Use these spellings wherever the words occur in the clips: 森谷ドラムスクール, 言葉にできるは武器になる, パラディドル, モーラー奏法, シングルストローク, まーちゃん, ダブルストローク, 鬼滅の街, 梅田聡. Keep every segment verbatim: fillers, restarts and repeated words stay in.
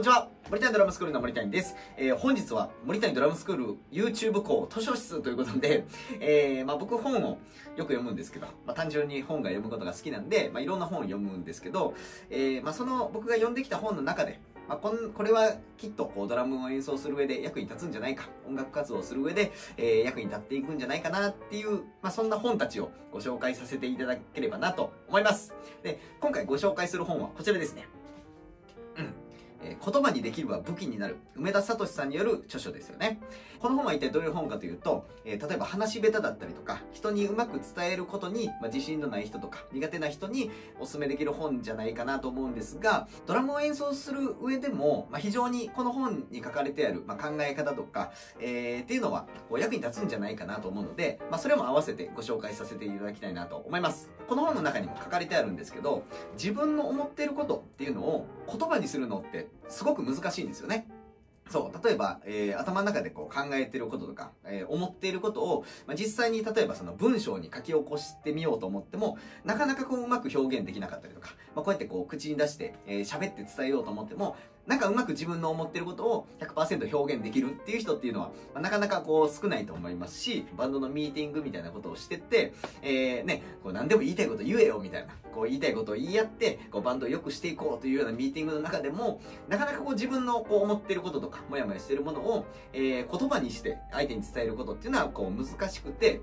んにちは、森谷ドラムスクールの森谷です。えー、本日は森谷ドラムスクール YouTube 校図書室ということで、えー、まあ僕本をよく読むんですけど、まあ単純に本が読むことが好きなんで、まあいろんな本を読むんですけど、えー、まあその僕が読んできた本の中で、まあ、こんこれはきっとこうドラムを演奏する上で役に立つんじゃないか、音楽活動をする上で、えー、役に立っていくんじゃないかなっていう、まあそんな本たちをご紹介させていただければなと思います。で、今回ご紹介する本はこちらですね。言葉にできるは武器になる、梅田聡さんによる著書ですよね。この本は一体どういう本かというと、えー、例えば話し下手だったりとか、人にうまく伝えることに、まあ、自信のない人とか苦手な人におすすめできる本じゃないかなと思うんですが、ドラムを演奏する上でも、まあ、非常にこの本に書かれてある、まあ、考え方とか、えー、っていうのはこう役に立つんじゃないかなと思うので、まあ、それも合わせてご紹介させていただきたいなと思います。この本の中にも書かれてあるんですけど、自分の思っていることっていうのを言葉にするのってすごく難しいんですよね。そう、例えば、えー、頭の中でこう考えていることとか、えー、思っていることを、まあ、実際に例えばその文章に書き起こしてみようと思っても、なかなかこううまく表現できなかったりとか、まあ、こうやってこう口に出して、えー、喋って伝えようと思っても、なんかうまく自分の思ってることを ひゃくパーセント 表現できるっていう人っていうのは、まあ、なかなかこう少ないと思いますし、バンドのミーティングみたいなことをしてって、えー、ね、こう何でも言いたいこと言えよみたいな、こう言いたいことを言い合って、こうバンドを良くしていこうというようなミーティングの中でも、なかなかこう自分のこう思ってることとか、もやもやしてるものを、えー、言葉にして相手に伝えることっていうのはこう難しくて、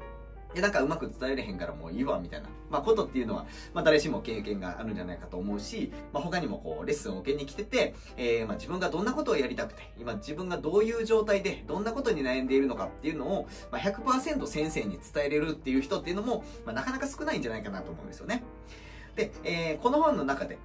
いやなんかうまく伝えれへんからもういいわみたいな、まあ、ことっていうのは、まあ、誰しも経験があるんじゃないかと思うし、まあ、他にもこうレッスンを受けに来てて、えー、まあ自分がどんなことをやりたくて、今自分がどういう状態でどんなことに悩んでいるのかっていうのを、まあ、ひゃくパーセント 先生に伝えれるっていう人っていうのも、まあ、なかなか少ないんじゃないかなと思うんですよね。で、えー、この本の中で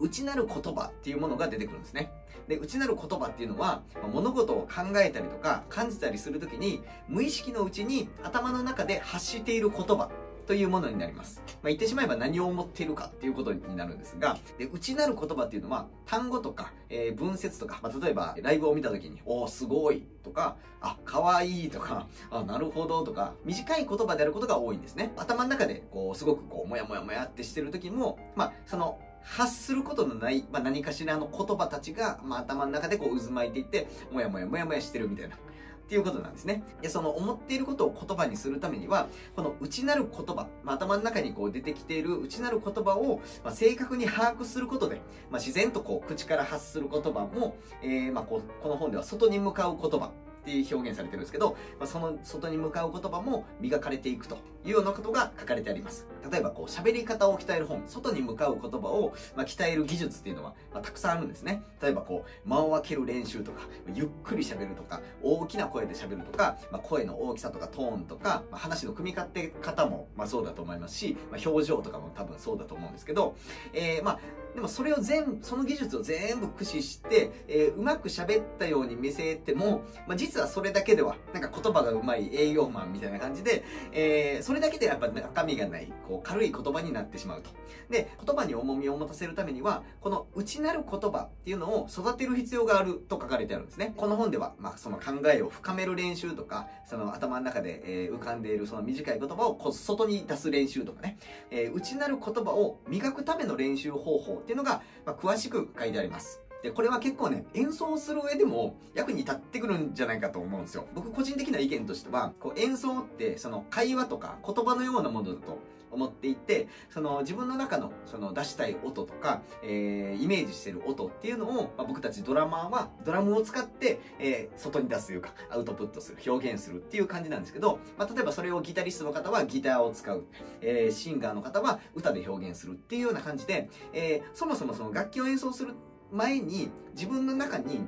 内なる言葉っていうものが出てくるんですね。で、内なる言葉っていうのは、物事を考えたりとか感じたりするときに、無意識のうちに頭の中で発している言葉というものになります。まあ、言ってしまえば何を思っているかっていうことになるんですが、で、内なる言葉っていうのは、単語とか、えー、文節とか、まあ、例えばライブを見たときに、おーすごいとか、あ、かわいいとか、あ、なるほどとか、短い言葉であることが多いんですね。頭の中で、こう、すごくこう、もやもやもやってしてるときも、まあ、その、発することのない、まあ、何かしらの言葉たちが、まあ、頭の中でこう渦巻いていって、もやもやもやもやしてるみたいな、っていうことなんですね。で、その思っていることを言葉にするためには、この内なる言葉、まあ、頭の中にこう出てきている内なる言葉を、まあ、正確に把握することで、まあ、自然とこう口から発する言葉も、えー、まあこう、この本では外に向かう言葉。って表現されてるんですけど、まあ、その外に向かう言葉も磨かれていくというようなことが書かれてあります。例えばこう喋り方を鍛える本、外に向かう言葉を、まあ、鍛える技術っていうのは、まあ、たくさんあるんですね。例えばこう間を空ける練習とか、ゆっくり喋るとか、大きな声で喋るとか、まあ、声の大きさとかトーンとか、まあ、話の組み立て方もまあそうだと思いますし、まあ、表情とかも多分そうだと思うんですけど、えー、まあでもそれを全その技術を全部駆使して、えー、うまく喋ったように見せても、まあ、実実はそれだけではなんか言葉がうまい栄養マンみたいな感じで、えー、それだけでやっぱ中身がないこう軽い言葉になってしまうと。で、言葉に重みを持たせるためには、この内なる言葉っていうのを育てる必要があると書かれてあるんですね。この本では、まあ、その考えを深める練習とか、その頭の中で、えー、浮かんでいるその短い言葉をこう外に出す練習とかね、えー、内なる言葉を磨くための練習方法っていうのが、まあ、詳しく書いてあります。で、これは結構ね、演奏する上でも役に立ってくるんじゃないかと思うんですよ。僕個人的な意見としては、こう演奏ってその会話とか言葉のようなものだと思っていて、その自分の中のその出したい音とか、えー、イメージしてる音っていうのを、まあ、僕たちドラマーはドラムを使って、えー、外に出すというか、アウトプットする、表現するっていう感じなんですけど、まあ、例えばそれをギタリストの方はギターを使う、えー、シンガーの方は歌で表現するっていうような感じで、えー、そもそもその楽器を演奏する前に自分の中に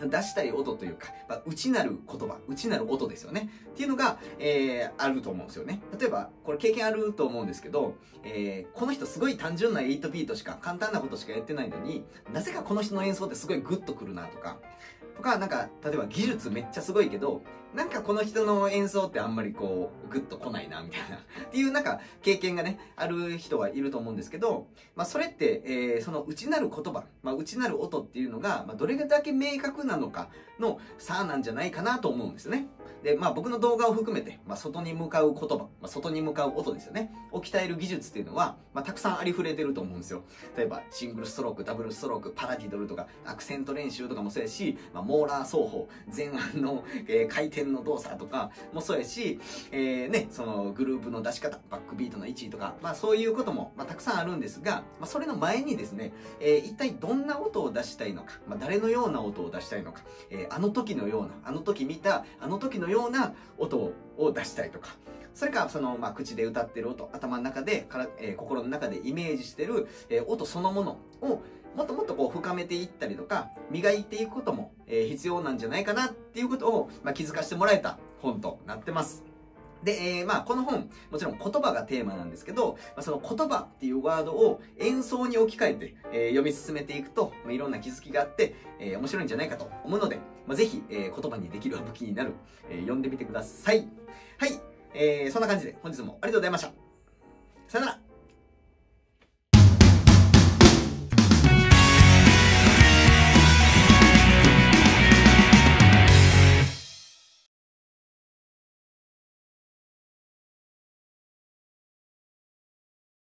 出したい音というか、まあ、内なる言葉、内なる音ですよね。っていうのが、えー、あると思うんですよね。例えば、これ経験あると思うんですけど、えー、この人すごい単純なはちビートしか、簡単なことしかやってないのに、なぜかこの人の演奏ってすごいグッとくるなとか、とか、なんか例えば技術めっちゃすごいけど、なんかこの人の演奏ってあんまりこうグッと来ないなみたいなっていうなんか経験がねある人はいると思うんですけど、まあ、それって、えー、その内なる言葉、まあ、内なる音っていうのが、まあ、どれだけ明確なのかの差なんじゃないかなと思うんですよね。で、まあ、僕の動画を含めて、まあ、外に向かう言葉、まあ、外に向かう音ですよねを鍛える技術っていうのは、まあ、たくさんありふれてると思うんですよ。例えばシングルストローク、ダブルストローク、パラディドルとかアクセント練習とかもそうやし、まあ、モーラー奏法、前腕の、えー、回転の動作とかもそうやし、えーね、そのグループの出し方、バックビートの位置とか、まあ、そういうことも、まあ、たくさんあるんですが、まあ、それの前にですね、えー、一体どんな音を出したいのか、まあ、誰のような音を出したいのか、えー、あの時のような、あの時見た、あの時のような音を出したいとか、それかその、まあ、口で歌ってる音、頭の中でから、えー、心の中でイメージしてる、えー、音そのものをもっともっとこう深めていったりとか磨いていくことも、えー、必要なんじゃないかなっていうことを、まあ、気づかせてもらえた本となってます。で、えー、まあこの本、もちろん言葉がテーマなんですけど、まあ、その言葉っていうワードを演奏に置き換えて、えー、読み進めていくと、まあ、いろんな気づきがあって、えー、面白いんじゃないかと思うので、まあ、ぜひ、えー、言葉にできる武器になる、えー、読んでみてください。はい、えー、そんな感じで本日もありがとうございました。さよなら。